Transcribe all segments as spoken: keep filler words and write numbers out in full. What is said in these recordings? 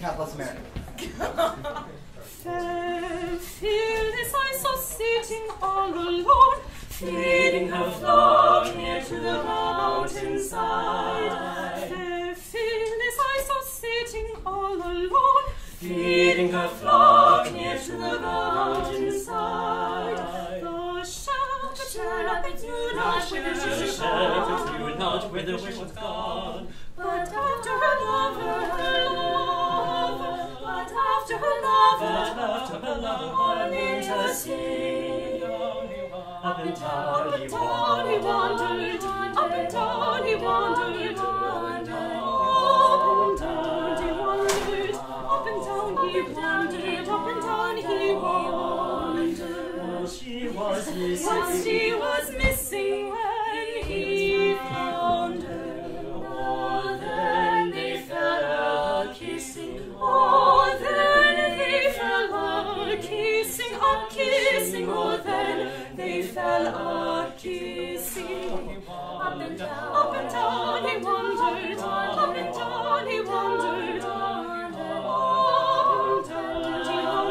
God bless America. Fair Phyllis I saw sitting all alone, feeding her flock near to the mountainside. Fair Phyllis I saw sitting all alone, feeding her flock near to the mountainside. The shout that you not, that you not, with the shout that you not, with the wish was gone. But after her lover, her lover, but after her lover, but after her lover, on into the sea. Up and down he wandered, up and down he wandered, up and down he wandered, up and down he wandered, up and down he wandered. Oh, she was missing, oh, she was missing when he found her. Up and down, up and down he wandered, up and down he wandered, up and down he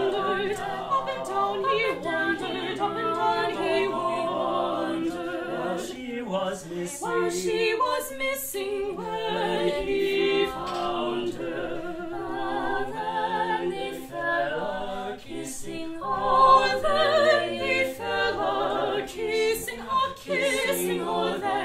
wandered, up and down he wandered, up and down he wandered. While she was missing, while she was missing, when he found her. Oh, then they fell a kissing, oh, then they fell a kissing, a kissing, oh, then.